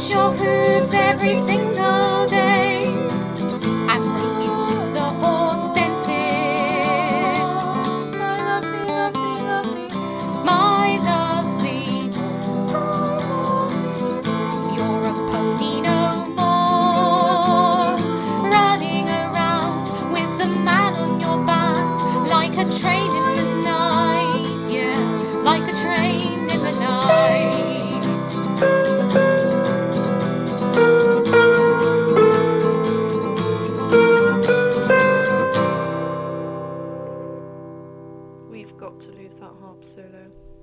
push your hooves every single day and bring you to the horse dentist. My lovely, lovely, lovely, my lovely horse. You're a pony no more, running around with the man on your back like a train in the night. Yeah, like a train in the night. We've got to lose that harp solo.